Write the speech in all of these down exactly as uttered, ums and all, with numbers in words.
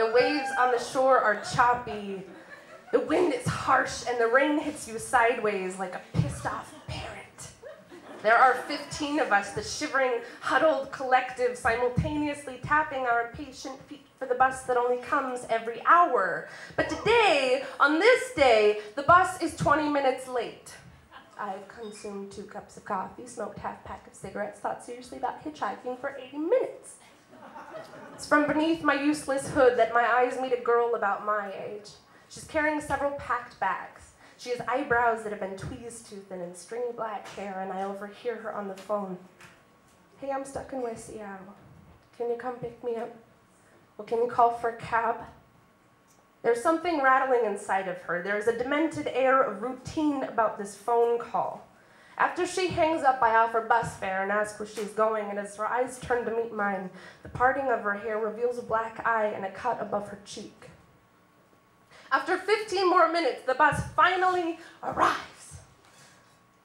The waves on the shore are choppy. The wind is harsh, and the rain hits you sideways like a pissed-off parent. There are fifteen of us, the shivering, huddled collective, simultaneously tapping our impatient feet for the bus that only comes every hour. But today, on this day, the bus is twenty minutes late. I've consumed two cups of coffee, smoked half a pack of cigarettes, thought seriously about hitchhiking for eighty minutes. It's from beneath my useless hood that my eyes meet a girl about my age. She's carrying several packed bags. She has eyebrows that have been tweezed too thin and stringy black hair, and I overhear her on the phone. Hey, I'm stuck in West Seattle. Can you come pick me up? Well, can you call for a cab? There's something rattling inside of her. There is a demented air of routine about this phone call. After she hangs up, I offer bus fare and ask where she's going, and as her eyes turn to meet mine, the parting of her hair reveals a black eye and a cut above her cheek. After fifteen more minutes, the bus finally arrives.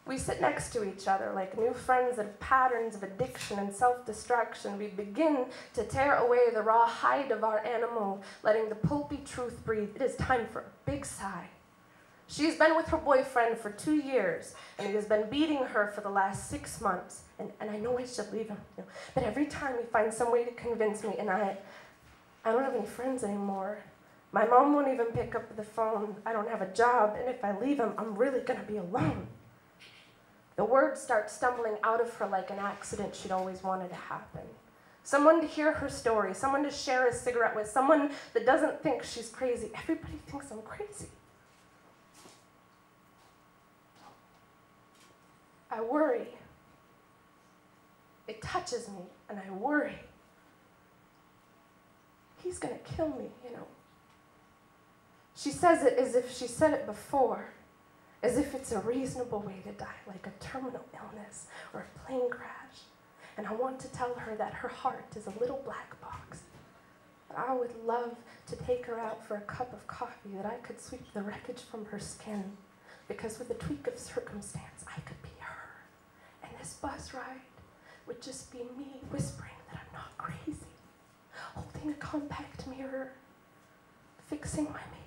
We sit next to each other like new friends of patterns of addiction and self-destruction. We begin to tear away the raw hide of our animal, letting the pulpy truth breathe. It is time for a big sigh. She's been with her boyfriend for two years, and he has been beating her for the last six months. And, and I know I should leave him, you know, but every time he finds some way to convince me, and I, I don't have any friends anymore. My mom won't even pick up the phone. I don't have a job, and if I leave him, I'm really gonna be alone. The words start stumbling out of her like an accident she'd always wanted to happen. Someone to hear her story, someone to share a cigarette with, someone that doesn't think she's crazy. Everybody thinks I'm crazy. I worry. It touches me, and I worry. He's gonna kill me, you know. She says it as if she said it before, as if it's a reasonable way to die, like a terminal illness or a plane crash. And I want to tell her that her heart is a little black box. That I would love to take her out for a cup of coffee, that I could sweep the wreckage from her skin, because with a tweak of circumstance, I could be her. And this bus ride would just be me whispering that I'm not crazy, holding a compact mirror, fixing my makeup.